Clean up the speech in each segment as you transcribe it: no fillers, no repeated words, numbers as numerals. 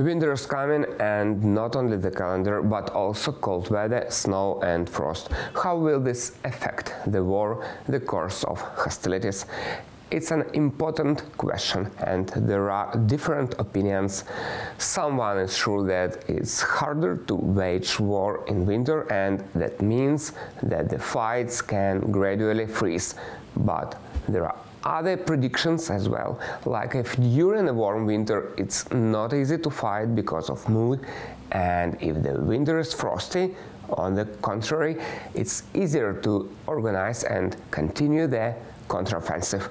Winter is coming, and not only the calendar, but also cold weather, snow and frost. How will this affect the war, the course of hostilities? It's an important question, and there are different opinions. Someone is sure that it's harder to wage war in winter, and that means that the fights can gradually freeze. But there are other predictions as well, like if during a warm winter it's not easy to fight because of mood, and if the winter is frosty, on the contrary, it's easier to organize and continue the counteroffensive.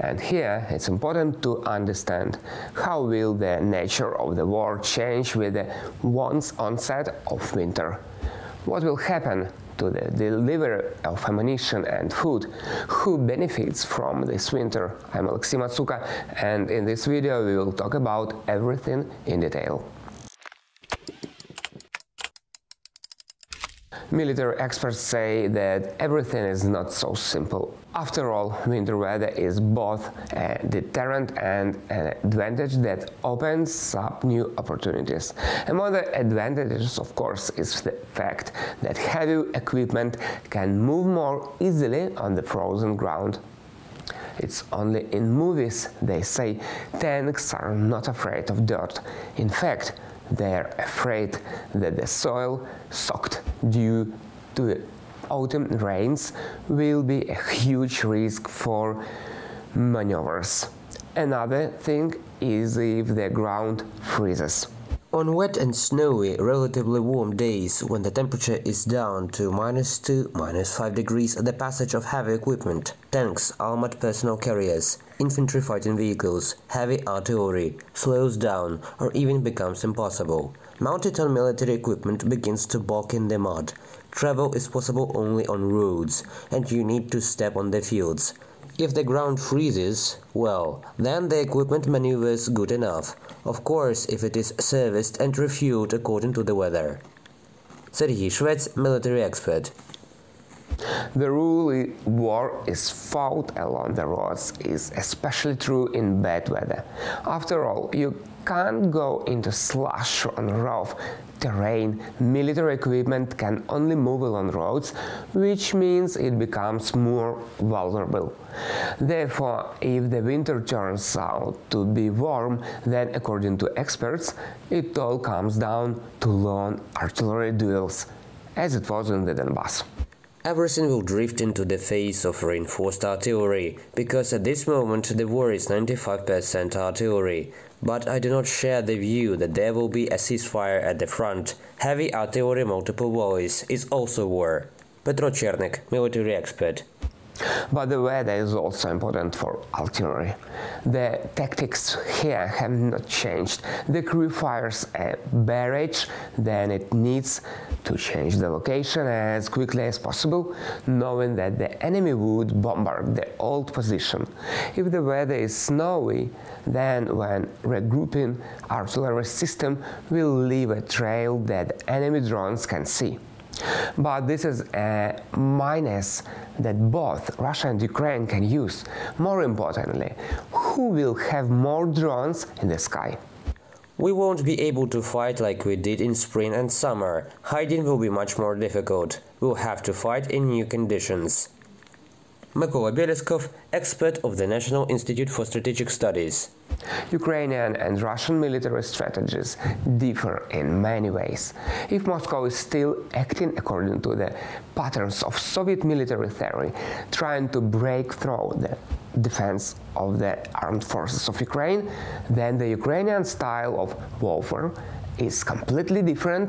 And here it's important to understand how will the nature of the war change with the onset of winter. What will happen to the delivery of ammunition and food? Who benefits from this winter? I'm Alexey Matsuka, and in this video we will talk about everything in detail. Military experts say that everything is not so simple. After all, winter weather is both a deterrent and an advantage that opens up new opportunities. Among the advantages, of course, is the fact that heavy equipment can move more easily on the frozen ground. It's only in movies, they say, tanks are not afraid of dirt. In fact, they're afraid that the soil soaked due to the autumn rains will be a huge risk for maneuvers. Another thing is if the ground freezes. On wet and snowy, relatively warm days, when the temperature is down to -2, -5 degrees, the passage of heavy equipment, tanks, armored personnel carriers, infantry fighting vehicles, heavy artillery, slows down or even becomes impossible. Mounted on military equipment begins to bog in the mud. Travel is possible only on roads, and you need to step on the fields. If the ground freezes, well, then the equipment maneuvers good enough, of course if it is serviced and refueled according to the weather. Sergei Shvets, military expert. The rule war is fought along the roads is especially true in bad weather. After all, you can't go into slush on rough terrain. Military equipment can only move along roads, which means it becomes more vulnerable. Therefore, if the winter turns out to be warm, then according to experts, it all comes down to long artillery duels, as it was in the Donbas. Everything will drift into the face of reinforced artillery, because at this moment the war is 95% artillery. But I do not share the view that there will be a ceasefire at the front. Heavy artillery multiple volleys is also war. Petro Chernik, military expert. But the weather is also important for artillery. The tactics here have not changed. The crew fires a barrage, then it needs to change the location as quickly as possible, knowing that the enemy would bombard the old position. If the weather is snowy, then when regrouping, artillery system will leave a trail that enemy drones can see. But this is a minus that both Russia and Ukraine can use. More importantly, who will have more drones in the sky? We won't be able to fight like we did in spring and summer. Hiding will be much more difficult. We'll have to fight in new conditions. Mykola Belyskov, expert of the National Institute for Strategic Studies. Ukrainian and Russian military strategies differ in many ways. If Moscow is still acting according to the patterns of Soviet military theory, trying to break through the defense of the armed forces of Ukraine, then the Ukrainian style of warfare is completely different.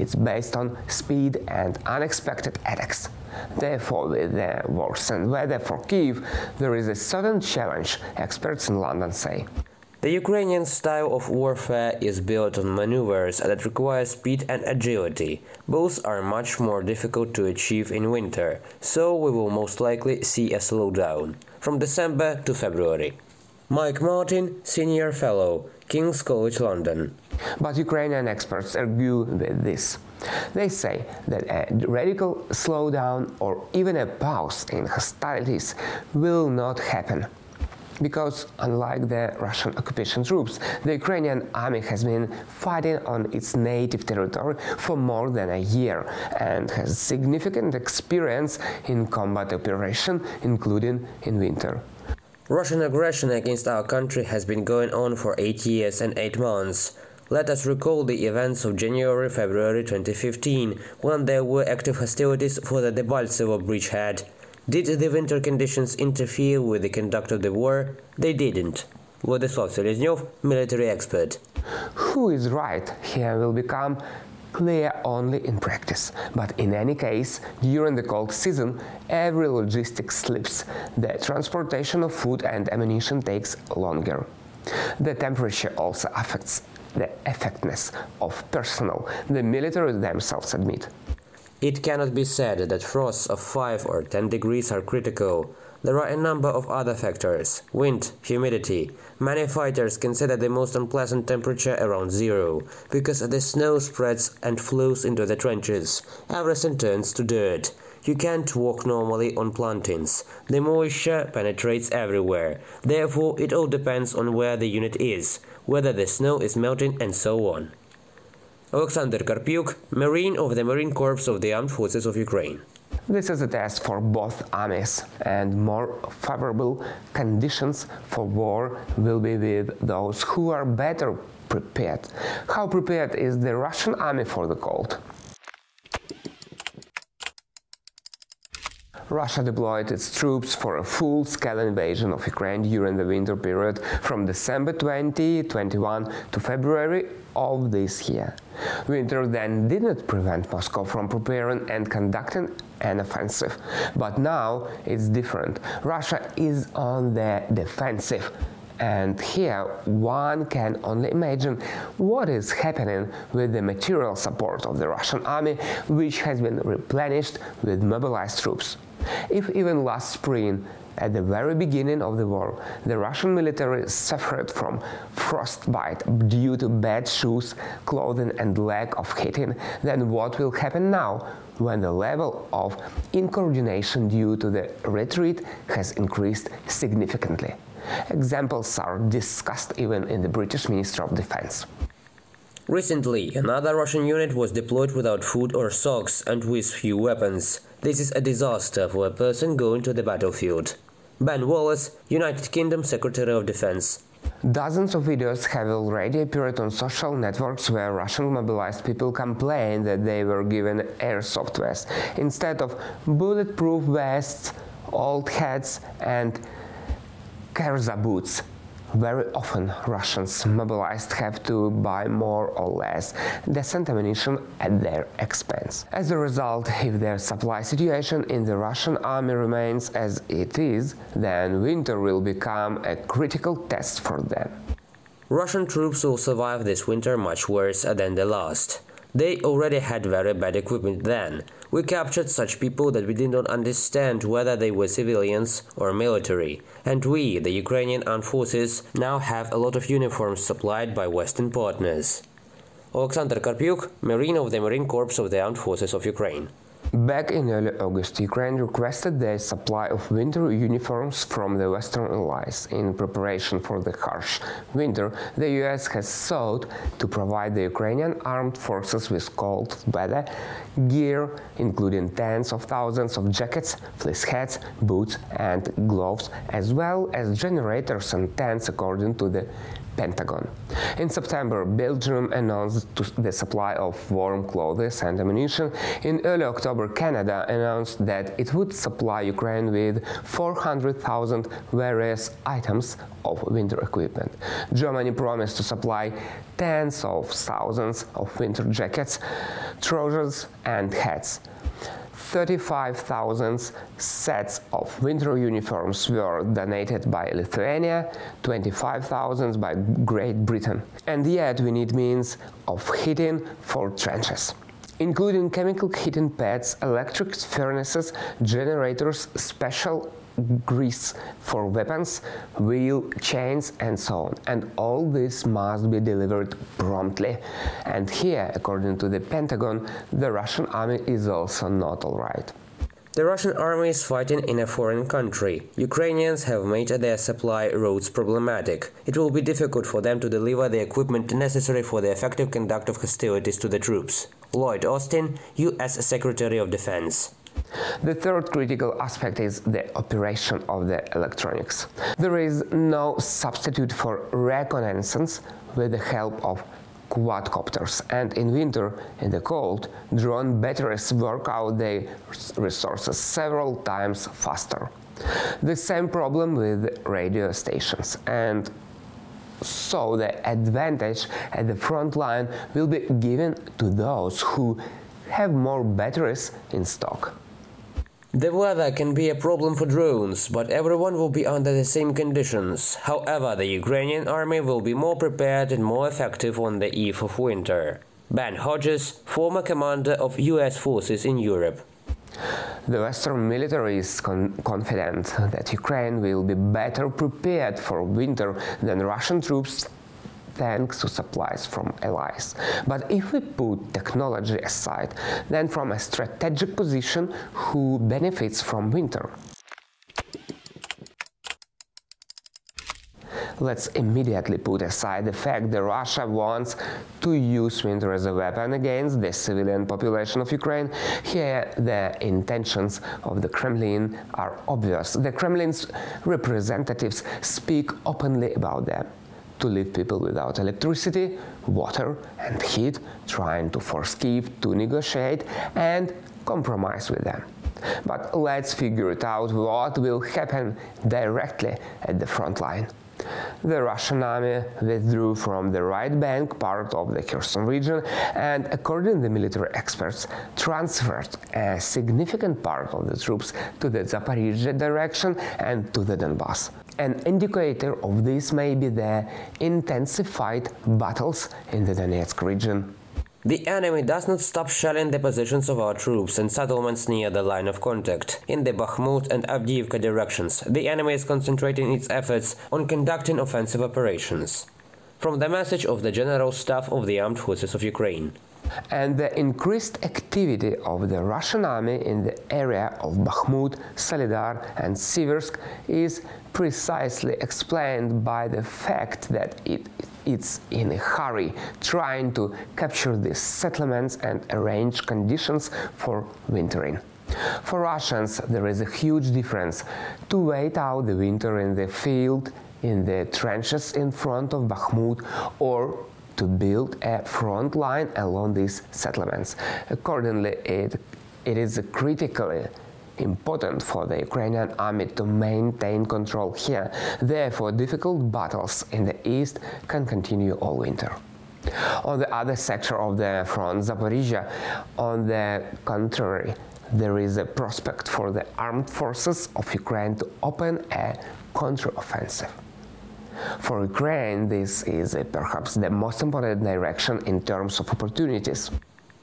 It's based on speed and unexpected attacks. Therefore, with the worsened weather for Kyiv, there is a certain challenge, experts in London say. The Ukrainian style of warfare is built on maneuvers that require speed and agility. Both are much more difficult to achieve in winter, so we will most likely see a slowdown from December to February. Mike Martin, Senior Fellow, King's College London. But Ukrainian experts argue with this. They say that a radical slowdown or even a pause in hostilities will not happen. because unlike the Russian occupation troops, the Ukrainian army has been fighting on its native territory for more than a year and has significant experience in combat operation, including in winter. Russian aggression against our country has been going on for 8 years and 8 months. Let us recall the events of January-February 2015, when there were active hostilities for the Debaltsevo bridgehead. Did the winter conditions interfere with the conduct of the war? They didn't. Vladyslav Seleznyov, military expert. Who is right here will become clear only in practice, but in any case, during the cold season, every logistics slips. The transportation of food and ammunition takes longer. The temperature also affects the effectiveness of personnel, the military themselves admit. It cannot be said that frosts of 5 or 10 degrees are critical. There are a number of other factors – wind, humidity. Many fighters consider the most unpleasant temperature around zero, because the snow spreads and flows into the trenches. Everything turns to dirt. You can't walk normally on plantains. The moisture penetrates everywhere. Therefore, it all depends on where the unit is, whether the snow is melting and so on. Alexander Karpiuk, Marine of the Marine Corps of the Armed Forces of Ukraine. This is a test for both armies, and more favorable conditions for war will be with those who are better prepared. How prepared is the Russian army for the cold? Russia deployed its troops for a full-scale invasion of Ukraine during the winter period from December 2021 to February of this year. Winter then did not prevent Moscow from preparing and conducting an offensive. But now it's different. Russia is on the defensive. And here one can only imagine what is happening with the material support of the Russian army, which has been replenished with mobilized troops. If even last spring, at the very beginning of the war, the Russian military suffered from frostbite due to bad shoes, clothing and lack of heating, then what will happen now, when the level of incoordination due to the retreat has increased significantly? Examples are discussed even in the British Ministry of Defense. Recently, another Russian unit was deployed without food or socks and with few weapons. This is a disaster for a person going to the battlefield. Ben Wallace, United Kingdom Secretary of Defense. Dozens of videos have already appeared on social networks where Russian mobilized people complain that they were given airsoft vests instead of bulletproof vests, old hats and Kerza boots. Very often Russians mobilized have to buy more or less decent ammunition at their expense. As a result, if their supply situation in the Russian army remains as it is, then winter will become a critical test for them. Russian troops will survive this winter much worse than the last. They already had very bad equipment then. We captured such people that we did not understand whether they were civilians or military. And we, the Ukrainian armed forces, now have a lot of uniforms supplied by Western partners. Alexander Karpiuk, Marine of the Marine Corps of the Armed Forces of Ukraine. Back in early August, Ukraine requested the supply of winter uniforms from the Western allies. In preparation for the harsh winter, the US has sought to provide the Ukrainian armed forces with cold weather gear, including tens of thousands of jackets, fleece hats, boots and gloves, as well as generators and tents, according to the Pentagon. In September, Belgium announced the supply of warm clothes and ammunition. In early October, Canada announced that it would supply Ukraine with 400,000 various items of winter equipment. Germany promised to supply tens of thousands of winter jackets, trousers and hats. 35,000 sets of winter uniforms were donated by Lithuania, 25,000 by Great Britain. And yet we need means of heating for trenches, including chemical heating pads, electric furnaces, generators, special grease for weapons, wheel chains and so on. And all this must be delivered promptly. And here, according to the Pentagon, the Russian army is also not all right. The Russian army is fighting in a foreign country. Ukrainians have made their supply routes problematic. It will be difficult for them to deliver the equipment necessary for the effective conduct of hostilities to the troops. Lloyd Austin, U.S. Secretary of Defense. The third critical aspect is the operation of the electronics. There is no substitute for reconnaissance with the help of quadcopters, and in winter, in the cold, drone batteries work out their resources several times faster. The same problem with radio stations, and so the advantage at the front line will be given to those who have more batteries in stock. The weather can be a problem for drones, but everyone will be under the same conditions. However, the Ukrainian army will be more prepared and more effective on the eve of winter. Ben Hodges, former commander of US forces in Europe. The Western military is confident that Ukraine will be better prepared for winter than Russian troops, thanks to supplies from allies. But if we put technology aside, then from a strategic position, who benefits from winter? Let's immediately put aside the fact that Russia wants to use winter as a weapon against the civilian population of Ukraine. Here, the intentions of the Kremlin are obvious. The Kremlin's representatives speak openly about them. To leave people without electricity, water and heat, trying to force Kyiv to negotiate and compromise with them. But let's figure it out what will happen directly at the front line. The Russian army withdrew from the right bank part of the Kherson region and, according to the military experts, transferred a significant part of the troops to the Zaporizhzhia direction and to the Donbas. An indicator of this may be the intensified battles in the Donetsk region. The enemy does not stop shelling the positions of our troops and settlements near the line of contact. In the Bakhmut and Avdiivka directions, the enemy is concentrating its efforts on conducting offensive operations. From the message of the General Staff of the Armed Forces of Ukraine. And the increased activity of the Russian army in the area of Bakhmut, Solidar and Siversk is precisely explained by the fact that it's in a hurry, trying to capture these settlements and arrange conditions for wintering. For Russians, there is a huge difference to wait out the winter in the field, in the trenches in front of Bakhmut, or to build a front line along these settlements. Accordingly, it is critically important for the Ukrainian army to maintain control here. Therefore, difficult battles in the east can continue all winter. On the other sector of the front, Zaporizhzhia, on the contrary, there is a prospect for the armed forces of Ukraine to open a counteroffensive. For Ukraine, this is perhaps the most important direction in terms of opportunities.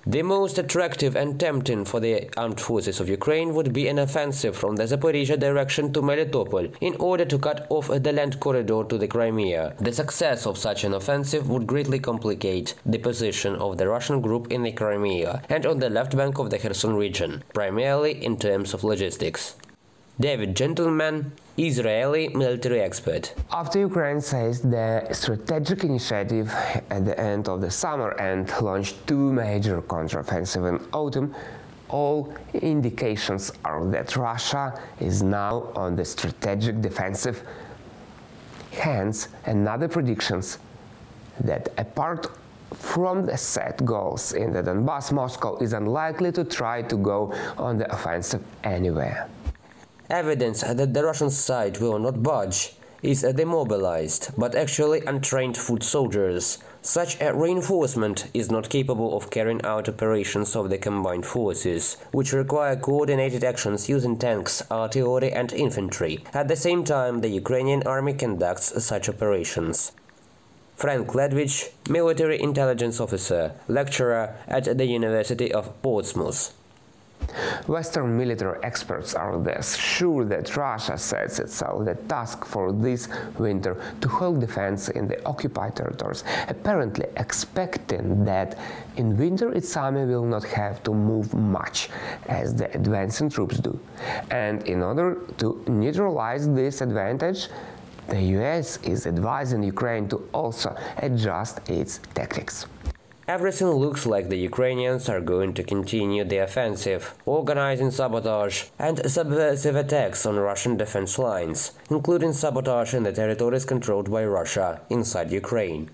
The most attractive and tempting for the armed forces of Ukraine would be an offensive from the Zaporizhzhia direction to Melitopol in order to cut off the land corridor to the Crimea. The success of such an offensive would greatly complicate the position of the Russian group in the Crimea and on the left bank of the Kherson region, primarily in terms of logistics. David Gentleman, Israeli military expert. After Ukraine seized the strategic initiative at the end of the summer and launched two major counteroffensives in autumn, all indications are that Russia is now on the strategic defensive. Hence, another prediction that apart from the set goals in the Donbas, Moscow is unlikely to try to go on the offensive anywhere. Evidence that the Russian side will not budge is demobilized, but actually untrained foot soldiers. Such a reinforcement is not capable of carrying out operations of the combined forces, which require coordinated actions using tanks, artillery and infantry. At the same time, the Ukrainian army conducts such operations. Frank Ledwich, military intelligence officer, lecturer at the University of Portsmouth. Western military experts are thus sure that Russia sets itself the task for this winter to hold defense in the occupied territories, apparently expecting that in winter its army will not have to move much, as the advancing troops do. And in order to neutralize this advantage, the US is advising Ukraine to also adjust its tactics. Everything looks like the Ukrainians are going to continue the offensive, organizing sabotage and subversive attacks on Russian defense lines, including sabotage in the territories controlled by Russia inside Ukraine,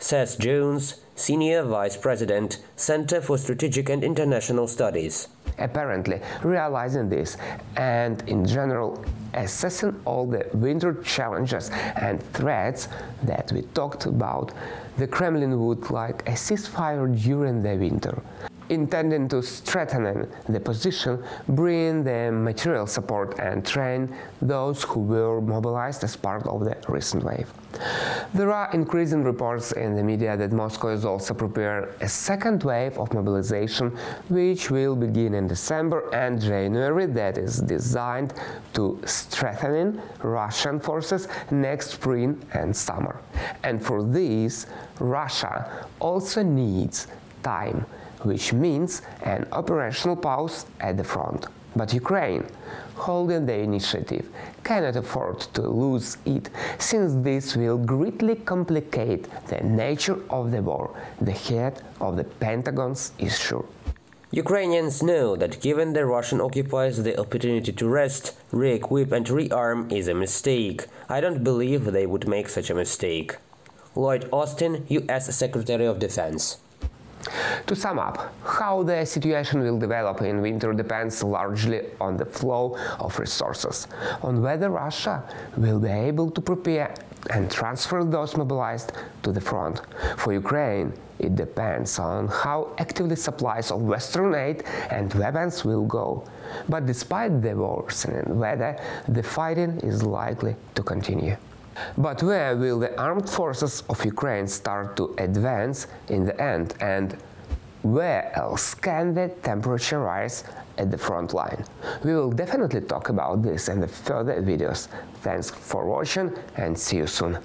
says Jones, Senior Vice President, Center for Strategic and International Studies. Apparently, realizing this and, in general, assessing all the winter challenges and threats that we talked about, the Kremlin would like a ceasefire during the winter, intending to strengthen the position, bring the material support and train those who were mobilized as part of the recent wave. There are increasing reports in the media that Moscow is also preparing a second wave of mobilization, which will begin in December and January, that is designed to strengthen Russian forces next spring and summer. And for this, Russia also needs time, which means an operational pause at the front. But Ukraine, holding the initiative, cannot afford to lose it, since this will greatly complicate the nature of the war, the head of the Pentagon is sure. Ukrainians know that giving the Russian occupiers the opportunity to rest, re-equip and rearm is a mistake. I don't believe they would make such a mistake. Lloyd Austin, US Secretary of Defense. To sum up, how the situation will develop in winter depends largely on the flow of resources, on whether Russia will be able to prepare and transfer those mobilized to the front. For Ukraine, it depends on how actively supplies of Western aid and weapons will go. But despite the worsening weather, the fighting is likely to continue. But where will the armed forces of Ukraine start to advance in the end, and where else can the temperature rise at the front line? We will definitely talk about this in the further videos. Thanks for watching and see you soon!